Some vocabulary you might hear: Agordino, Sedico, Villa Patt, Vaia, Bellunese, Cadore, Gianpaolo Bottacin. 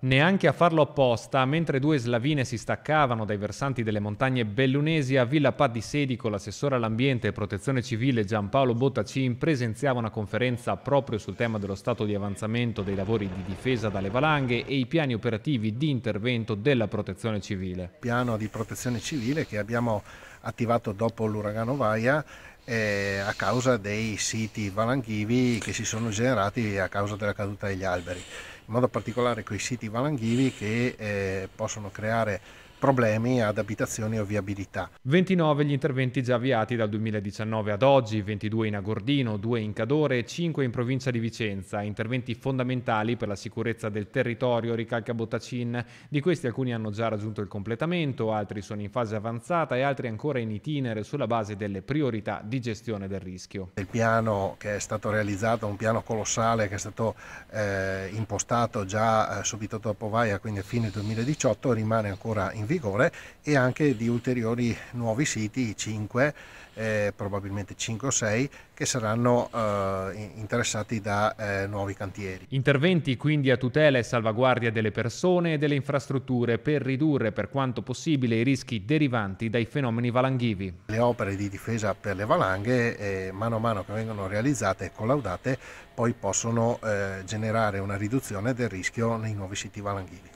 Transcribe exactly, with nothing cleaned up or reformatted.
Neanche a farlo apposta, mentre due slavine si staccavano dai versanti delle montagne bellunesi, a Villa Patt di Sedico l'assessore all'ambiente e protezione civile Gianpaolo Bottacin presenziava una conferenza proprio sul tema dello stato di avanzamento dei lavori di difesa dalle valanghe e i piani operativi di intervento della protezione civile. Il piano di protezione civile che abbiamo attivato dopo l'uragano Vaia eh, a causa dei siti valanghivi che si sono generati a causa della caduta degli alberi. In modo particolare quei siti valanghivi che eh, possono creare problemi ad abitazioni o viabilità. ventinove gli interventi già avviati dal duemiladiciannove ad oggi, ventidue in Agordino, due in Cadore, cinque in provincia di Vicenza, interventi fondamentali per la sicurezza del territorio, ricalca Bottacin. Di questi alcuni hanno già raggiunto il completamento, altri sono in fase avanzata e altri ancora in itinere sulla base delle priorità di gestione del rischio. Il piano che è stato realizzato, un piano colossale che è stato eh, impostato già eh, subito dopo Vaia, quindi a fine duemiladiciotto, rimane ancora in vigore. Vigore, e anche di ulteriori nuovi siti, cinque, eh, probabilmente cinque o sei, che saranno eh, interessati da eh, nuovi cantieri. Interventi quindi a tutela e salvaguardia delle persone e delle infrastrutture per ridurre per quanto possibile i rischi derivanti dai fenomeni valanghivi. Le opere di difesa per le valanghe, eh, mano a mano che vengono realizzate e collaudate, poi possono eh, generare una riduzione del rischio nei nuovi siti valanghivi.